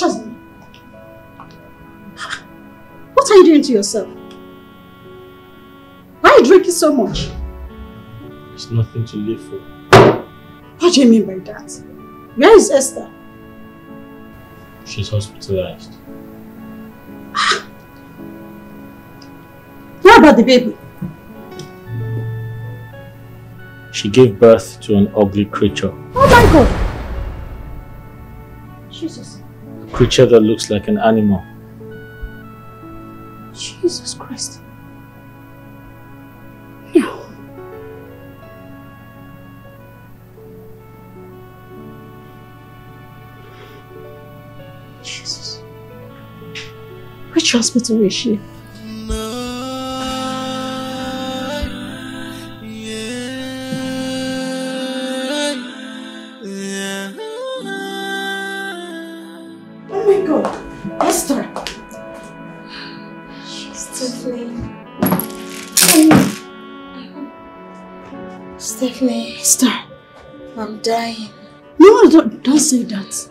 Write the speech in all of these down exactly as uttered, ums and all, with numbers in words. tortures me. What are you doing to yourself? Why are you drinking so much? There's nothing to live for. What do you mean by that? Where is Esther? She's hospitalized. Ah. What about the baby? She gave birth to an ugly creature. Oh my God! Jesus. A creature that looks like an animal. Jesus Christ. No. Jesus. Which hospital is she? Dying. No, don't, don't say that.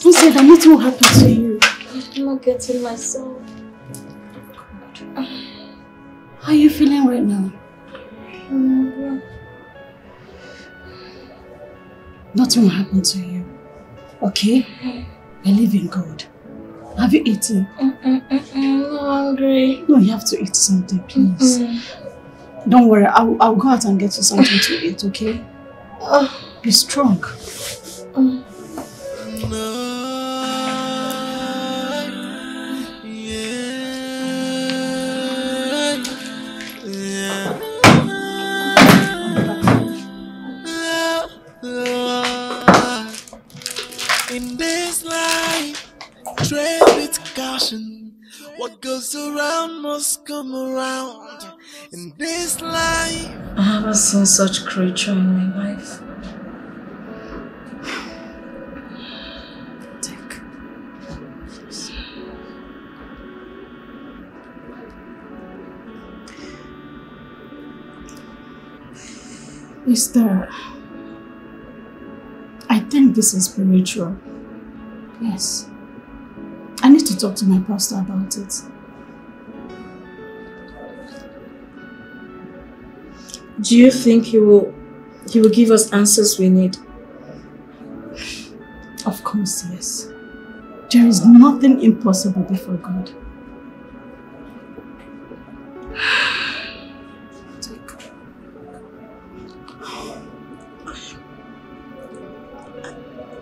Don't say that. Nothing will happen to you. I'm not getting myself. How are you feeling right now? Um, Nothing will happen to you. Okay? Believe in God. Have you eaten? Mm -mm -mm -mm, I'm not hungry. No, you have to eat something, please. Mm -mm. Don't worry. I'll, I'll go out and get you something to eat, okay? Uh, Be strong. Um. In this life, tread with caution. What goes around must come around. In this life, I haven't seen such creature in my life. Dick. Mister, I think this is spiritual. Yes. I need to talk to my pastor about it. Do you think he will, he will give us answers we need? Of course, yes. There is nothing impossible before God.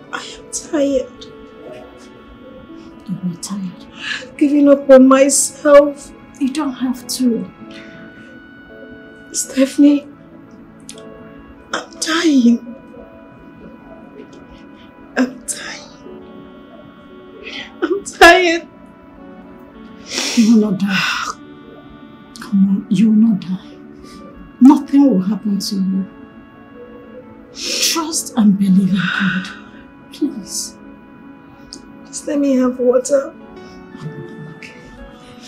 I, I am tired. You're not tired. I'm giving up on myself. You don't have to. Stephanie. I'm dying. I'm dying. I'm tired. You will not die. Come on, you will not die. Nothing will happen to you. Trust and believe in God. Please. Just let me have water. Okay.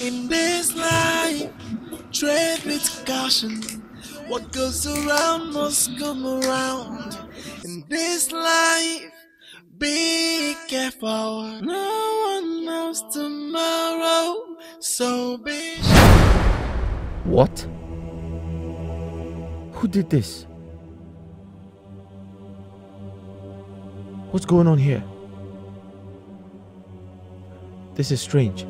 In this life, tread with caution. What goes around must come around. In this life, be careful. No one knows tomorrow, so be sure. What? Who did this? What's going on here? This is strange.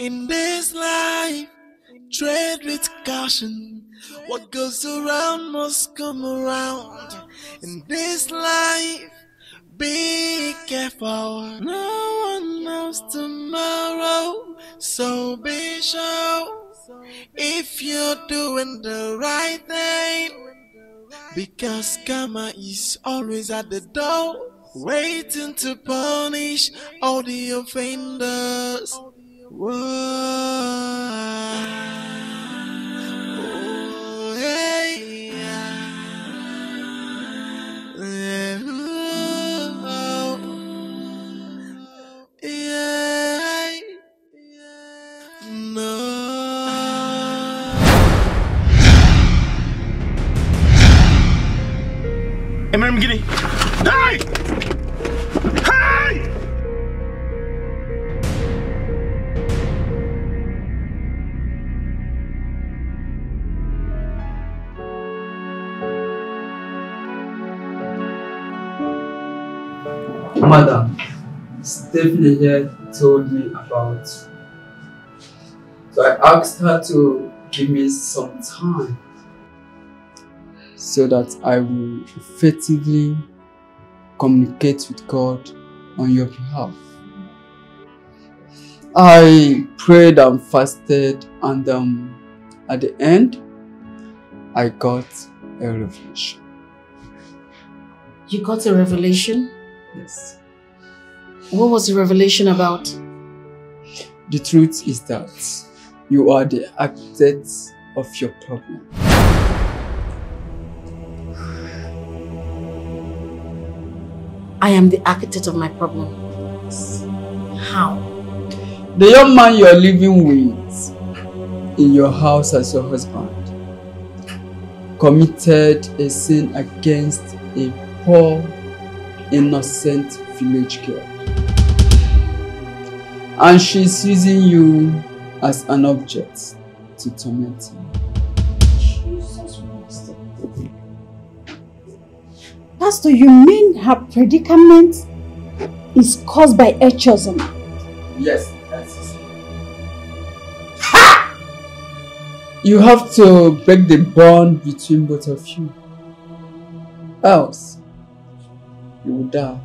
In this life, tread with caution. What goes around must come around. In this life, be careful. No one knows tomorrow, so be sure. If you're doing the right thing, because karma is always at the door, waiting to punish all the offenders. Whoa. Oh, hey. Yeah. Oh. Yeah. No. Emem gini. Hey! Hey! Madam, Stephanie here told me about you. So I asked her to give me some time, so that I will effectively communicate with God on your behalf. I prayed and fasted, and um, at the end, I got a revelation. You got a revelation? Yes. What was the revelation about? The truth is that you are the architect of your problem. I am the architect of my problem. How? The young man you are living with in your house as your husband committed a sin against a poor, innocent village girl. And she's using you as an object to torment him. Pastor, you mean her predicament is caused by hechoism? Yes, that's it. Ha! You have to break the bond between both of you. Else, you will die.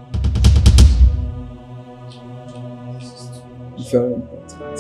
Very important.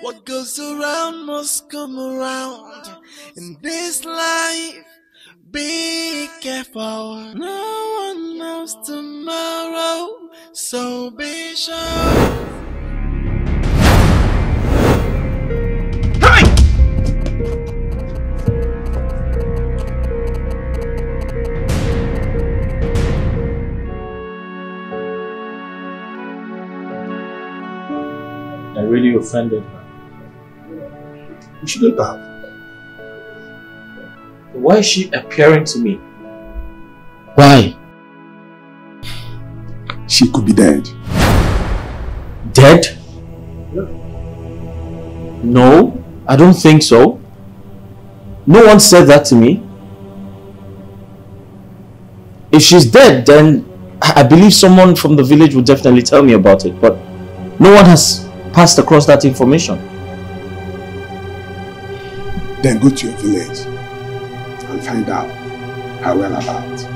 What goes around must come around. In this life, be careful. No one knows tomorrow, so be sure. Hey! I really offended her. You shouldn't have. Why is she appearing to me? Why? She could be dead. Dead? No, I don't think so. No one said that to me. If she's dead, then I believe someone from the village would definitely tell me about it, but no one has passed across that information. Then go to your village and find out her whereabouts.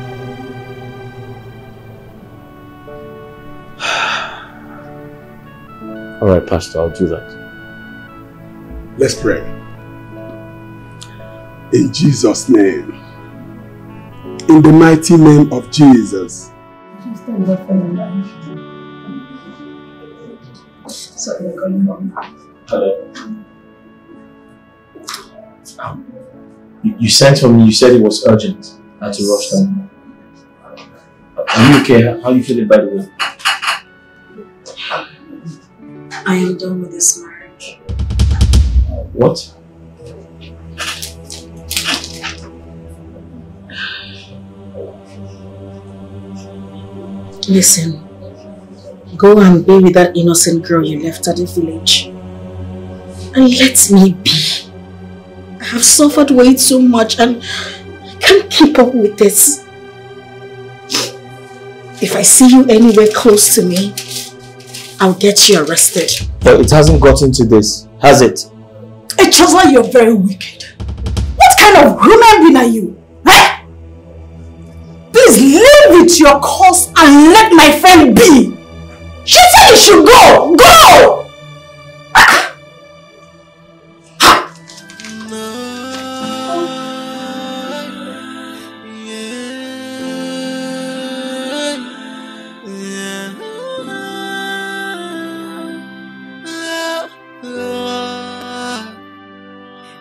All right, Pastor, I'll do that. Let's pray. In Jesus' name. In the mighty name of Jesus. Just thank God for your life. Sorry, I'm going home. Hello. Um, you, you sent for me, you said it was urgent. I had to rush them. I don't care how you feel it, by the way. I am done with this marriage. What? Listen, go and be with that innocent girl you left at the village. And let me be. I have suffered way too much and I can't keep up with this. If I see you anywhere close to me, I'll get you arrested. But it hasn't gotten to this, has it? Echoza, you're very wicked. What kind of human being are you? Huh? Please live with your cause and let my friend be. She said you should go. Go! Ah.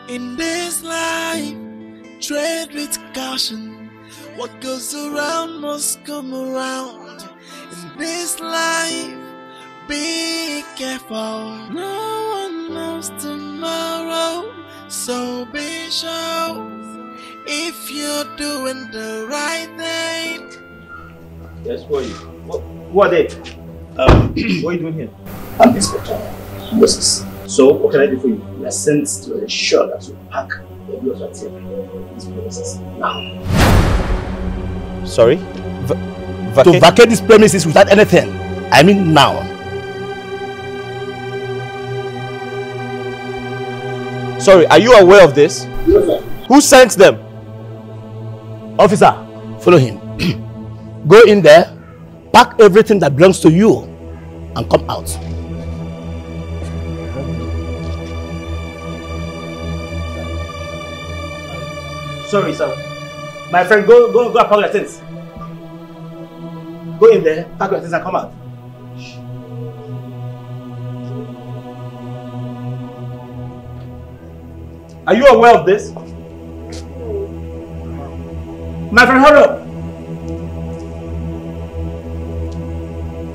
In this life, tread with caution. What goes around must come around. In this life, be careful. No one knows tomorrow, so be sure if you're doing the right thing. Yes, what are you? What, who are they? Um, what are you doing here? I'm Inspector Moses. So, what can I do for you? We are sent to ensure that you pack the bureaucracy of these premises now. Sorry? V vacate? To vacate these premises without anything? I mean now. Sorry, are you aware of this? No, sir. Who sent them? Officer, follow him. Go in there, pack everything that belongs to you, and come out. Sorry, sir. My friend, go, go, go and pack your things. Go in there, pack your things and come out. Are you aware of this? My friend, hurry up.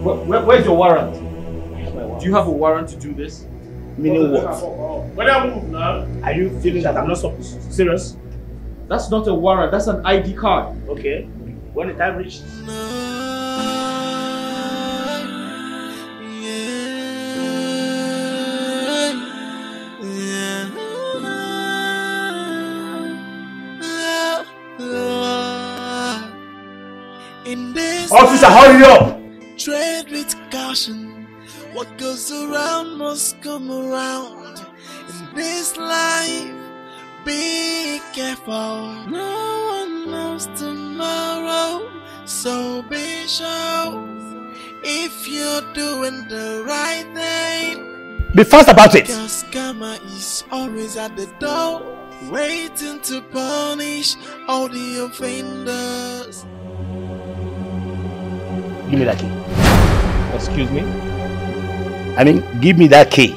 Where, where, where's your warrant? warrant? Do you have a warrant to do this? Meaning what? When I move now. Are you feeling that I'm not supposed to? Serious? That's not a warrant, that's an I D card. Okay. When the time reaches. Officer, hurry up! Tread with caution. What goes around must come around. In this life, be careful. No one knows tomorrow, so be sure if you're doing the right thing. Be fast about it. Because karma is always at the door, waiting to punish all the offenders. Give me that key. Excuse me? I mean, give me that key.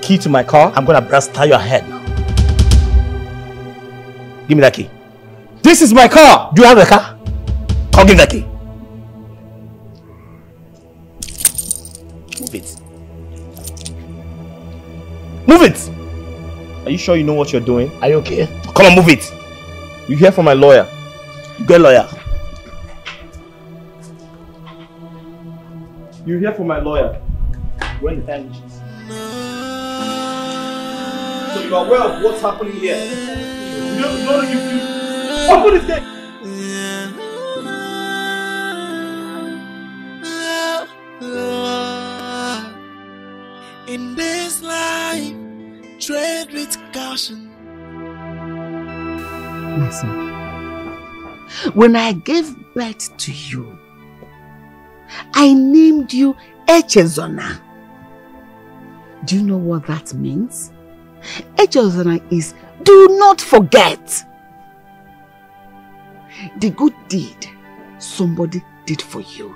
Key to my car? I'm gonna brass tie your head now. Give me that key. This is my car. Do you have a car? Come give me that key. Move it. Move it. Are you sure you know what you're doing? Are you okay? Come on, move it. You hear from my lawyer. Good lawyer. You hear from my lawyer. When the time reaches. So you are aware of what's happening here. No, no, you, you. Open this gate. In this life, tread with caution. Listen, when I gave birth to you, I named you Echezona. Do you know what that means? Echezona is do not forget the good deed somebody did for you.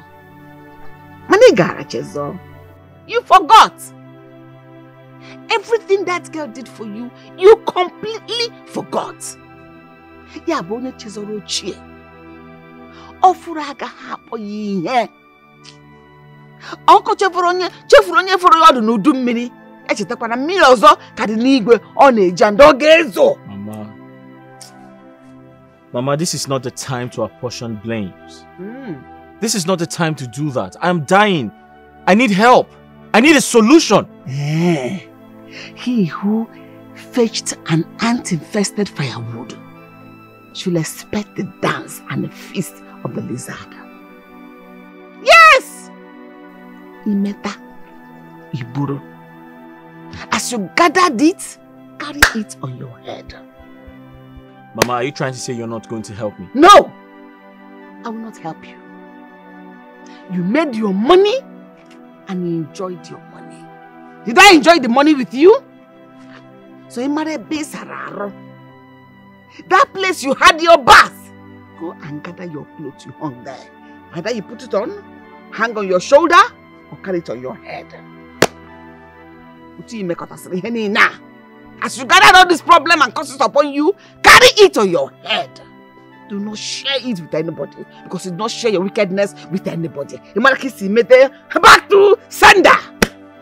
Manigara Chezo, you forgot. Everything that girl did for you, you completely forgot. Ya bone Chezoro Chie. ofuru aga hapo ihe onko chefuru onye chefuru onye furu yodu n'udu mmiri echetakwa na mmiri ozo ka dị n'igwe ọ na-eja ndo gezo. Mama, Mama, this is not the time to apportion blames. Mm. This is not the time to do that. I am dying. I need help. I need a solution. Eh. He who fetched an ant-infested firewood should expect the dance and the feast of the lizard. Yes! Imeta, Iburo. As you gathered it, carry it on your head. Mama, are you trying to say you're not going to help me? No! I will not help you. You made your money and you enjoyed your money. Did I enjoy the money with you? So that place you had your bath, go and gather your clothes you hung there. Either you put it on, hang on your shoulder, or carry it on your head. As you gather all this problem and curses upon you, carry it on your head. Do not share it with anybody, because you do not share your wickedness with anybody. Back to sender.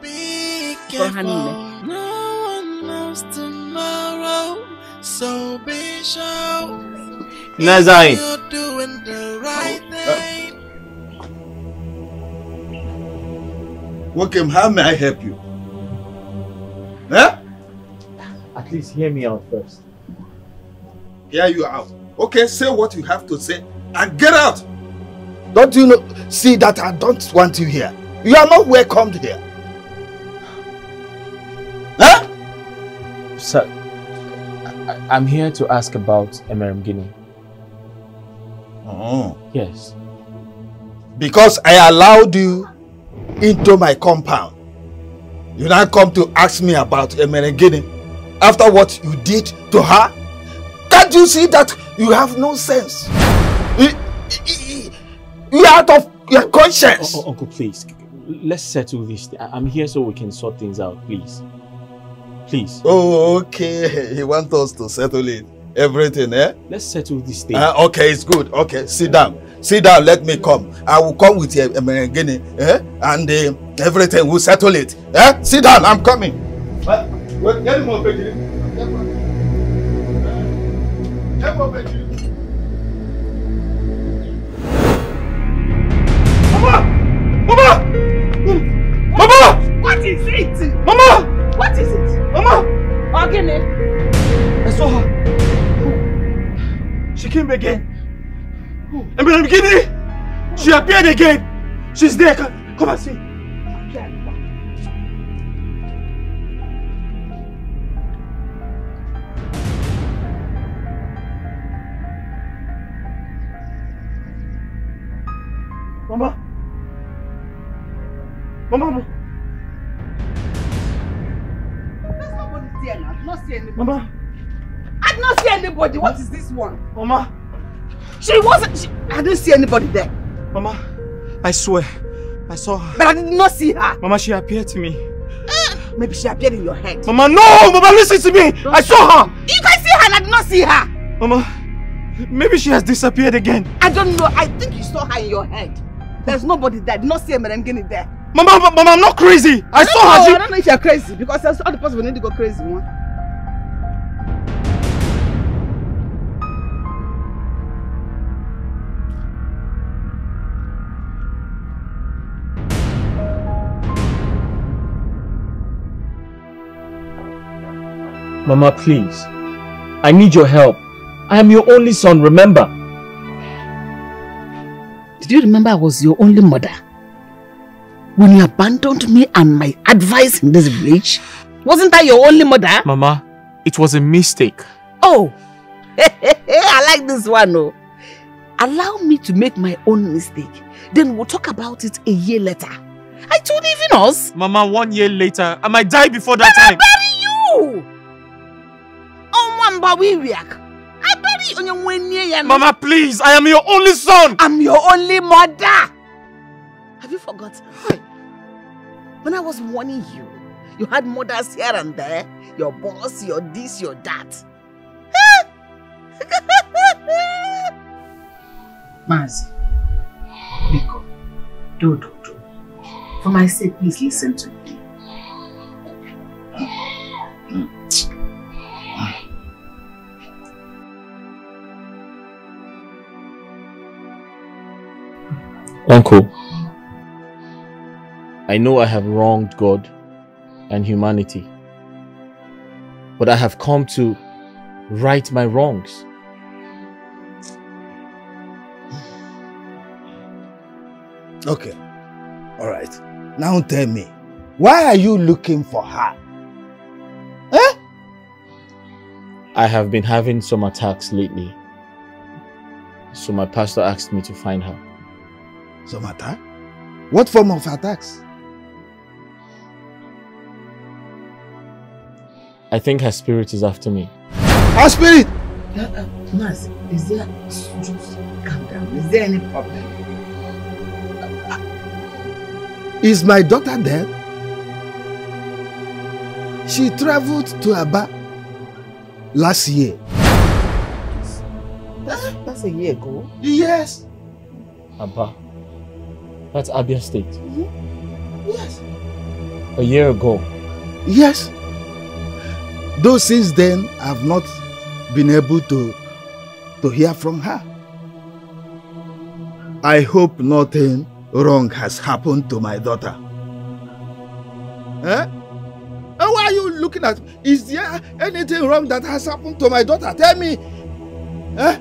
Be careful, no one knows tomorrow, so be sure Nazai. You're doing the right thing. Welcome, how may I help you? Huh? At least hear me out first. Hear you out. Okay, say what you have to say and get out. Don't you know, see that I don't want you here. You are not welcomed here. Huh? Sir, I, I'm here to ask about Emerem Gini. Oh. Yes. Because I allowed you into my compound. You now come to ask me about Emerem Gini. After what you did to her, can't you see that you have no sense? You, you, you are out of your conscience. Oh, oh, uncle, please, let's settle this. I'm here so we can sort things out, please. Please. Oh, okay. He wants us to settle it. Everything, eh? Let's settle this thing. Uh, okay, it's good. Okay, sit down. Sit down, let me come. I will come with you, Emerem Gini, eh? And uh, everything, we'll settle it. Eh? Sit down, I'm coming. What? Well, get him up, get him up, get him Mama! Mama! Mama! What is it? Mama! What is it? Mama! Again, I saw her. She came again. And when I'm beginning, she appeared again. She's there. Come, come and see. Mama! Mama! There's nobody there now. I've not seen anybody. Mama! I've not seen anybody. What is this one? Mama! She wasn't. She, I didn't see anybody there. Mama, I swear. I saw her. But I did not see her. Mama, she appeared to me. Uh, Maybe she appeared in your head. Mama, no! Mama, listen to me! Don't I saw her! You can see her and I did not see her! Mama, maybe she has disappeared again. I don't know. I think you saw her in your head. There's nobody there. I did not see Emerem Gini there. Mama, Mama, Mama, I'm not crazy. I, I saw know, her. She... I don't know if you're crazy because there's other person we need to go crazy. Huh? Mama, please. I need your help. I am your only son, remember? Do you remember I was your only mother? When you abandoned me and my advice in this village, wasn't I your only mother? Mama, it was a mistake. Oh, I like this one. Oh. Allow me to make my own mistake. Then we'll talk about it a year later. I told even us. Mama, one year later, I might die before that then time. I bury you! Oh, Mama, please, I am your only son. I'm your only mother. Have you forgotten? When I was warning you, you had mothers here and there. Your boss, your this, your that. Mazi, Biko, do, do, do. For my sake, please listen to me. Uncle, I know I have wronged God and humanity, but I have come to right my wrongs. Okay, all right. Now tell me, why are you looking for her? Eh? I have been having some attacks lately, so my pastor asked me to find her. Some attack? What form of attacks? I think her spirit is after me. Her spirit? Uh, uh, Mas, is there... Just calm down. Is there any problem? Uh, is my daughter dead? She traveled to Aba last year. That's, that's a year ago? Yes. Aba? That's Abia State. Mm-hmm. Yes. A year ago. Yes. Though since then, I've not been able to, to hear from her. I hope nothing wrong has happened to my daughter. Eh? And why are you looking at me? Is there anything wrong that has happened to my daughter? Tell me. Eh?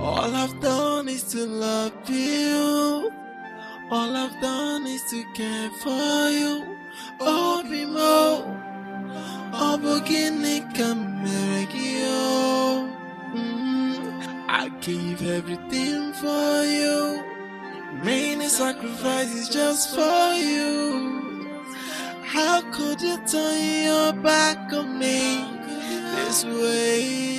All I've done is to love you. All I've done is to care for you. Obi mo, obogini kameregio. I gave everything for you. Many sacrifices just for you. How could you turn your back on me this way?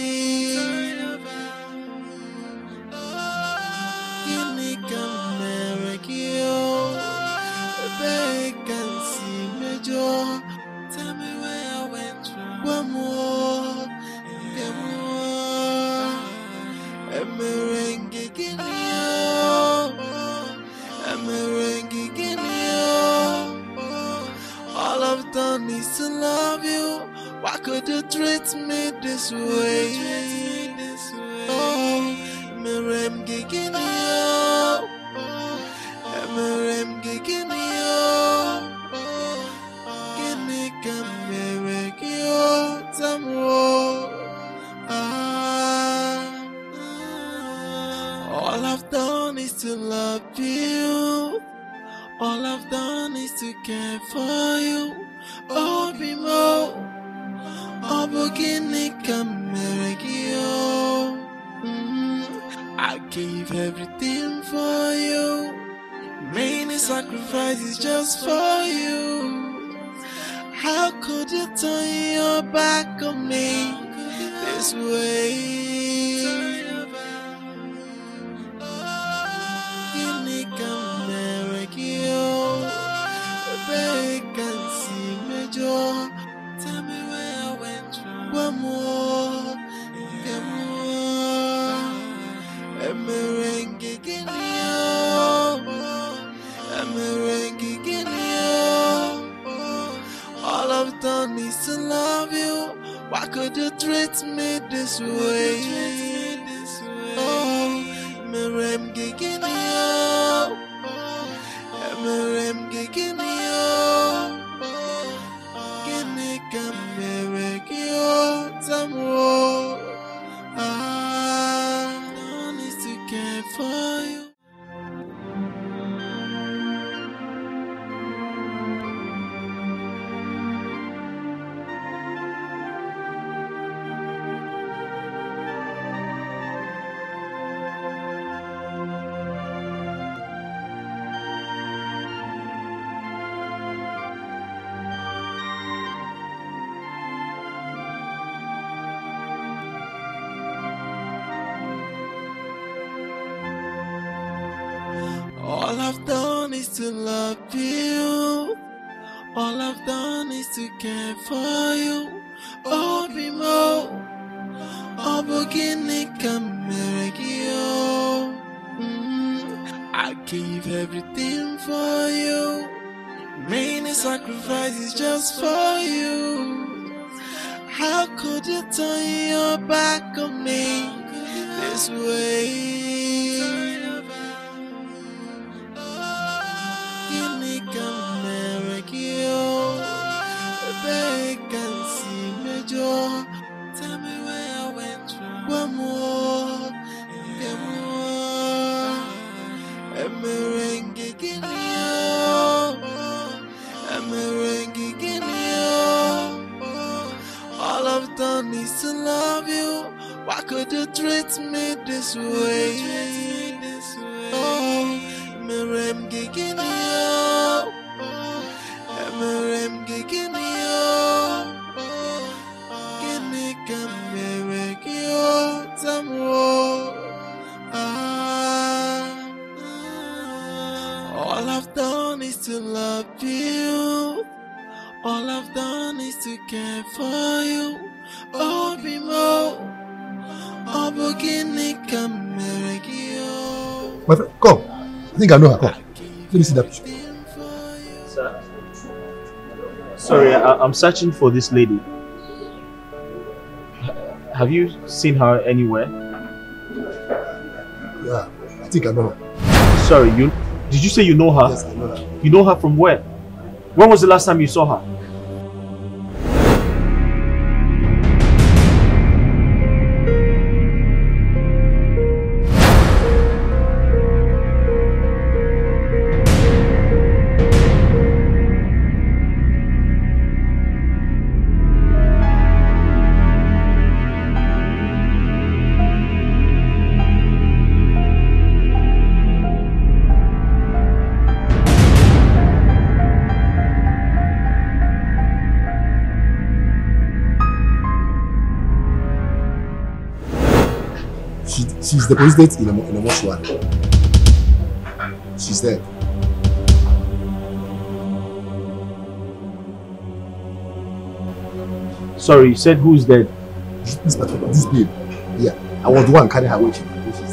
Tell me where I went from. One more, yeah. More. I'm merengue Guinea. I'm merengue Guinea. All I've done is to love you. Why could you treat me this way? Oh, merengue Guinea. I'm merengue Guinea. All I've done is to love you. All I've done is to care for you. Obi mo, obogini kameregio. I gave everything for you. Many sacrifices just for you. How could you turn your back on me this way? Tell me where I went from. One more, yeah, more. I'm merengue Guinea. I'm merengue Guinea. All I've done is to love you. Why could you treat me this way? Oh, merengue Guinea, merengue Guinea, merengue Guinea. I've done is to care for you. All I've done is to love you. All I've done is to care for you. Obi mo, obogini kameregio. I gave everything for you, many sacrifices just for you. How could you turn your back on me this way? Unique American, vacancy major. Tell me where I went from. One more, one more. Needs to love you. Why could you treat me this way? Oh, Merem Gigini, oh, Merem Gigini, oh, Gini Kamerekio Tamo. All I've done is to love you. All I've done is to care for you. Oh, be more. Oh, my friend, come. I think I know her. Come. Let me see that picture. Sir? Sorry, I, I'm searching for this lady. Have you seen her anywhere? Yeah, I think I know her. Sorry, you. Did you say you know her? Yes, I know her. You know her from where? When was the last time you saw her? She's the president in a, in a mortuary. She's dead. Sorry, you said who's dead? This, this babe. Yeah, I was the one carrying her when she when she's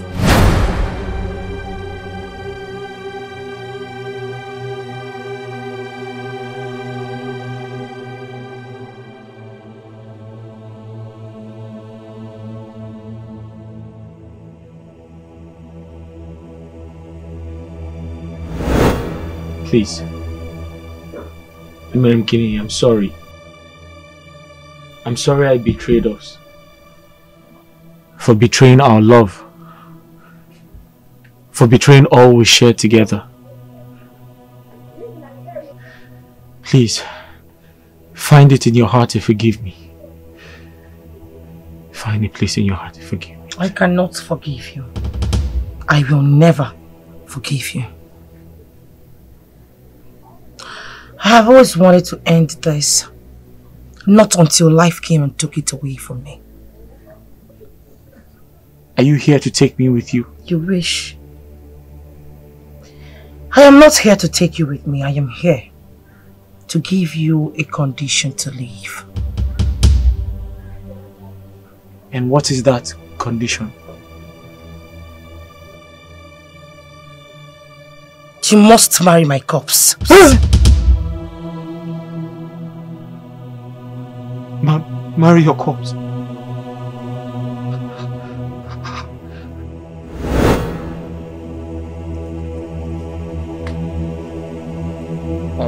Please, Madam Kinney, I'm sorry. I'm sorry I betrayed us. For betraying our love. For betraying all we shared together. Please, find it in your heart to forgive me. Find a place in your heart to forgive me. I cannot forgive you. I will never forgive you. I have always wanted to end this, not until life came and took it away from me. Are you here to take me with you? You wish. I am not here to take you with me. I am here to give you a condition to leave. And what is that condition? You must marry my corpse. Ma marry your corpse. I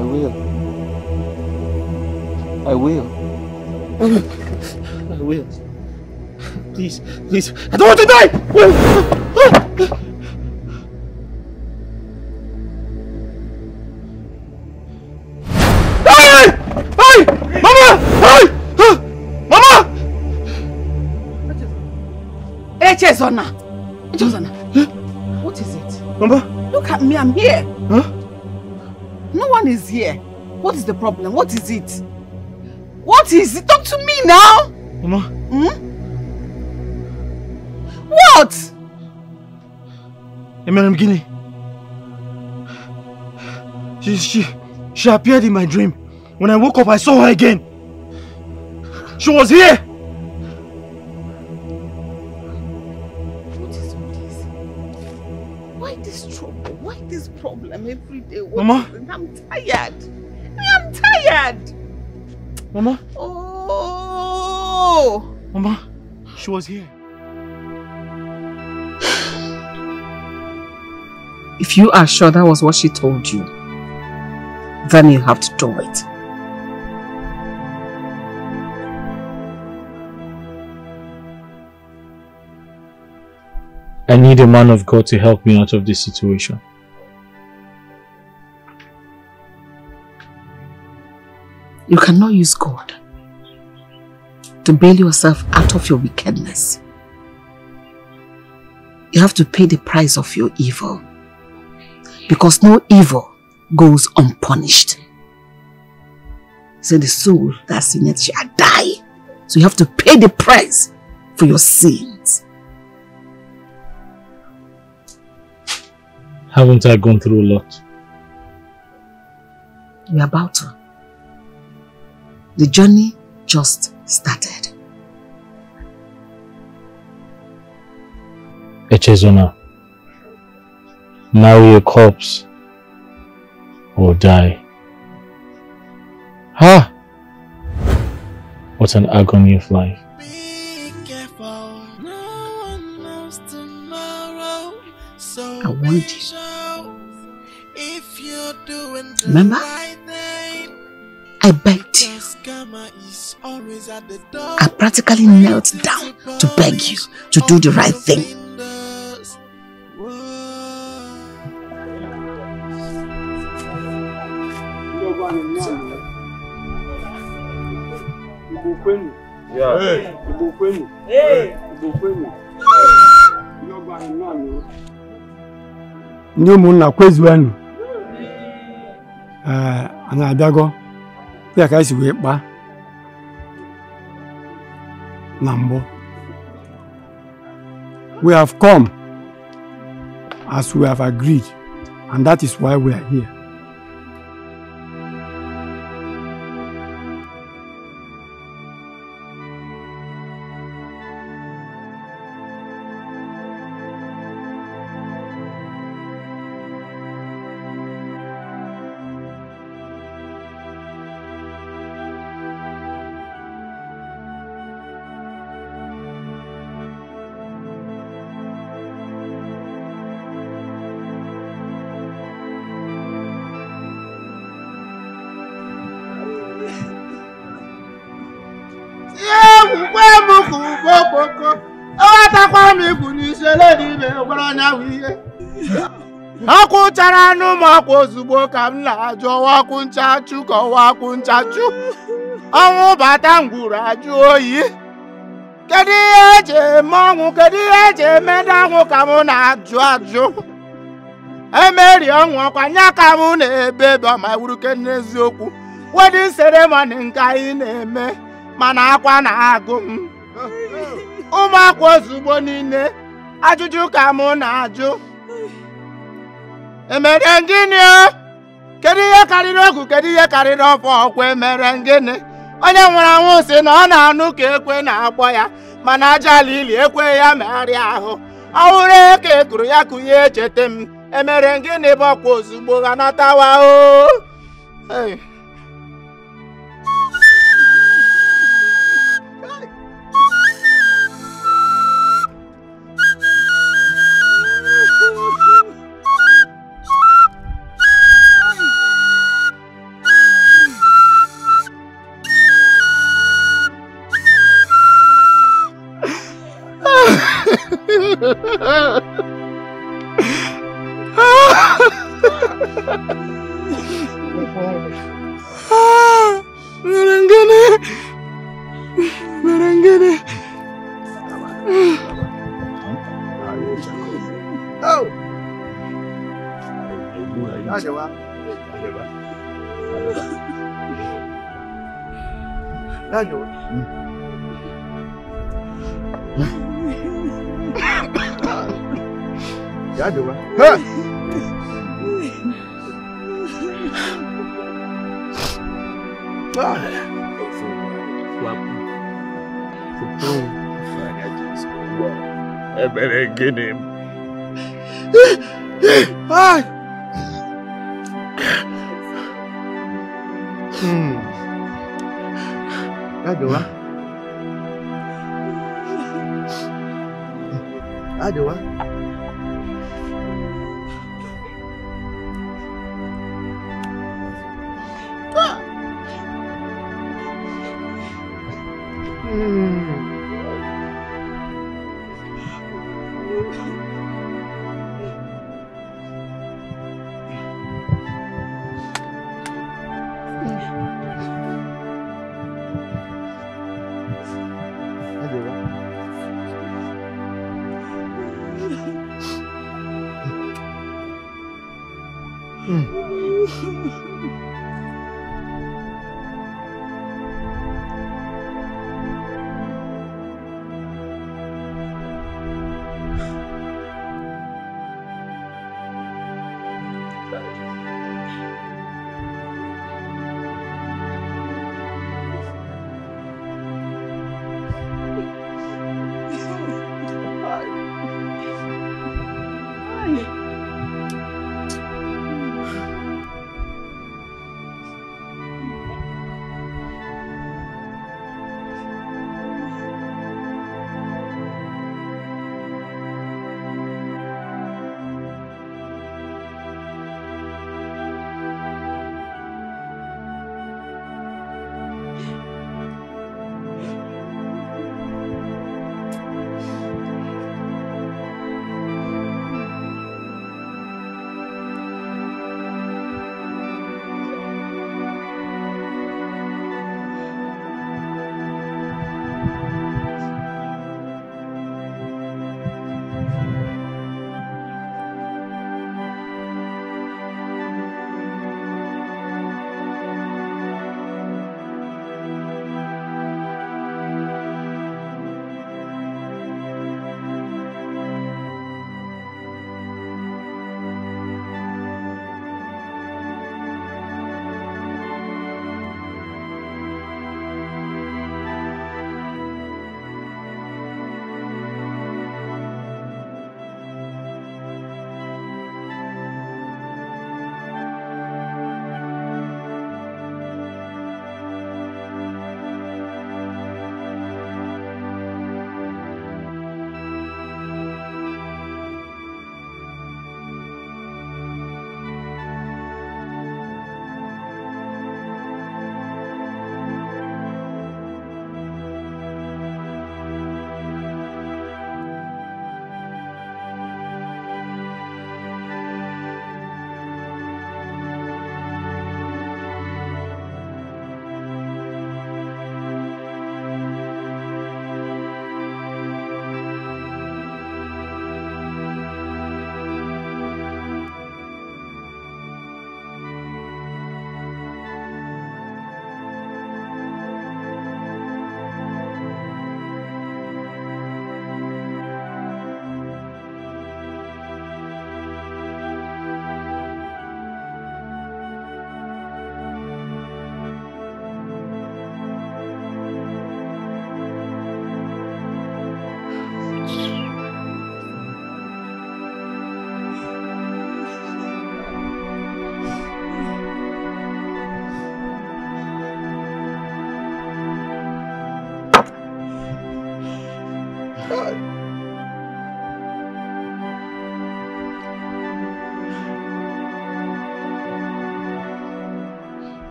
will. I will. I will. Please, please. I don't want to die! Chezona, Chezona, huh? What is it? Mama? Look at me, I'm here. Huh? No one is here. What is the problem? What is it? What is it? Talk to me now. Mama? Hmm? What? Madam Guinea. She, she, she appeared in my dream. When I woke up, I saw her again. She was here. Why this trouble? Why this problem every day? What Mama? Is I'm tired. I'm tired. Mama? Oh. Mama, she was here. If you are sure that was what she told you, then you have to do it. I need a man of God to help me out of this situation. You cannot use God to bail yourself out of your wickedness. You have to pay the price of your evil. Because no evil goes unpunished. So the soul that sinneth shall die. So you have to pay the price for your sins. Haven't I gone through a lot? You're about to. The journey just started. Echezona. Marry a corpse or die. Ha! What an agony of life. Be careful, no one knows tomorrow. So I want you. If you're doing the Remember? Right thing, I begged you. I practically knelt down to beg you to do the right thing. Yeah. Hey. Hey. We have come as we have agreed, and that is why we are here. Akuntara no mako zubo kamla jo wakuncha chuko wakuncha chu awu batangura joyi kedi eje mongu kedi eje medangu kamuna ajuaju emeri onwo kwanya kamuna ebeba ma wurukene zoku wedi ceremony nka ineme mana akwa na agum umako zubo nine ajuju kamuna aju Emerengine, kediye kariroku, kediye karirofo kwe merengine. Onye mwara mwuse na ona anuke ekwe na aboya. Manaja lili ekwe ya meri aho. Aure eke kuru ya kuye chetem. Emerengine boko ozugbo ganatawa o. Hey. Giddy. Aduh, aduh.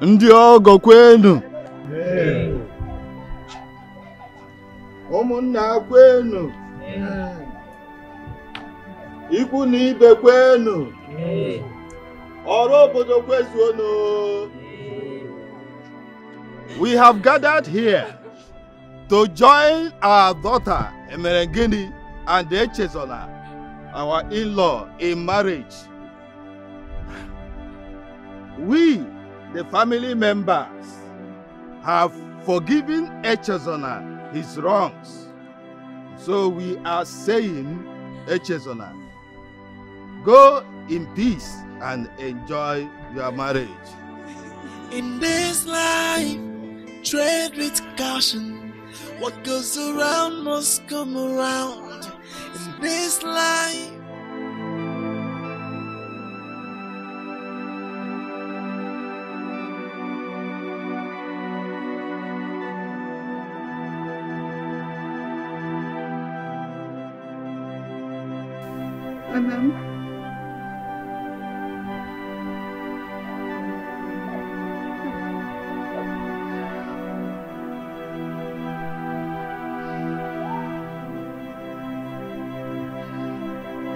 Ndiogo kwenu. Hey. Omunna kwenu. Hey. Iku ni ibe kwenu. Hey. Orobodo kwezuono. We have gathered here to join our daughter Emerengini and Echezona, our in-law, in marriage. We the family members have forgiven Echezona his wrongs. So we are saying, Echezona, go in peace and enjoy your marriage. In this life, tread with caution. What goes around must come around in this life. Anam.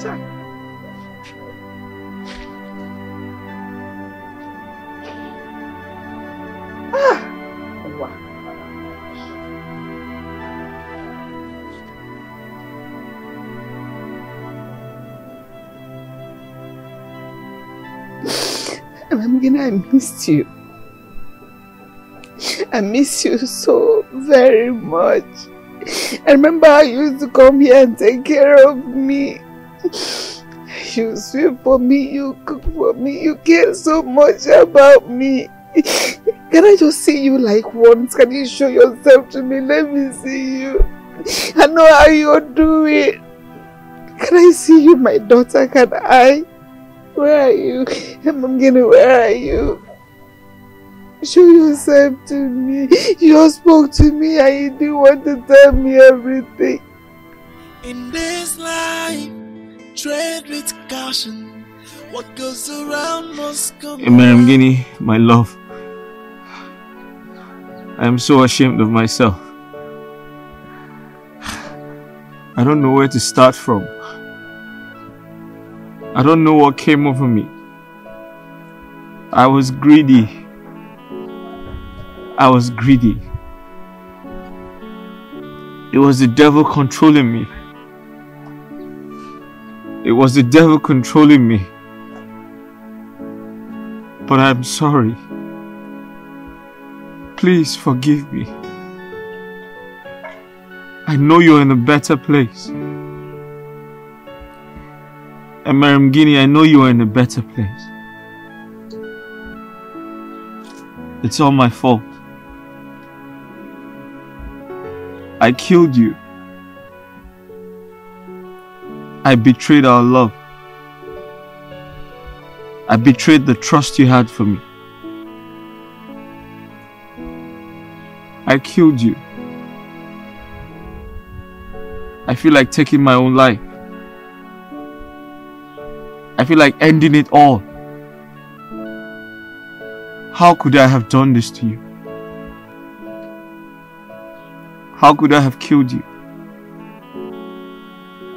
Jack. Ah. Wow. I'm gonna, I missed you. I miss you so very much. I remember how you used to come here and take care of me. You sweep for me, you cook for me, you care so much about me. Can I just see you like once? Can you show yourself to me? Let me see you. I know how you're doing. Can I see you, my daughter? Can I? Where are you? Mamgini, where are you? Show yourself to me. You all spoke to me and you didn't want to tell me everything. In this life, tread with caution. What goes around must come around. Mamgini, my love. I am so ashamed of myself. I don't know where to start from. I don't know what came over me. I was greedy. I was greedy. It was the devil controlling me. It was the devil controlling me. But I'm sorry. Please forgive me. I know you're in a better place. And Mamgini, I know you are in a better place. It's all my fault. I killed you. I betrayed our love. I betrayed the trust you had for me. I killed you. I feel like taking my own life. I feel like ending it all. How could I have done this to you? How could I have killed you?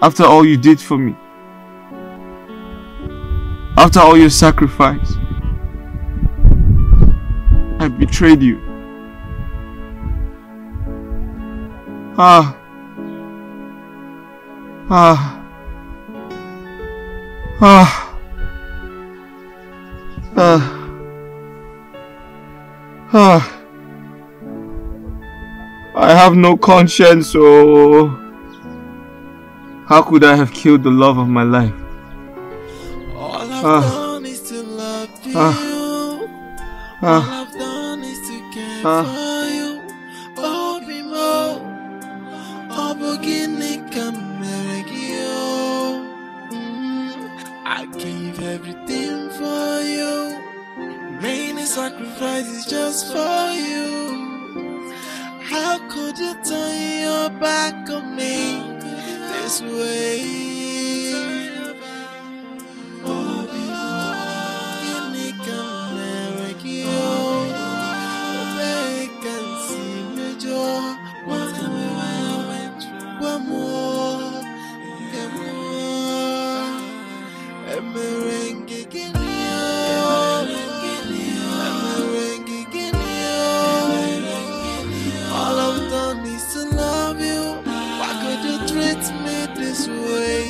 After all you did for me. After all your sacrifice. I betrayed you. Ah. Ah. Ah. Ah. Ah. I have no conscience, so how could I have killed the love of my life? All I've ah. done is to love you. Ah. All I've done is to care ah. for you. Oh, be more. Oh, beginning can make you. I gave everything for you. Many sacrifices just for you. How could you turn your back on me this way? Oh, you can never you. Nobody can see me, Joe. One more, one more. I'm a rengi gini yo. All I've done is to love you. Why could you treat me this way?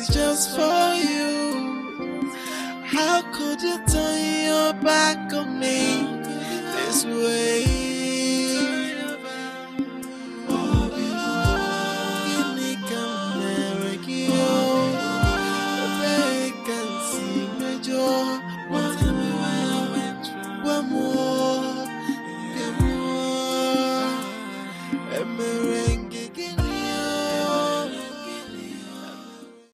is just for you. How could you turn your back on me this way?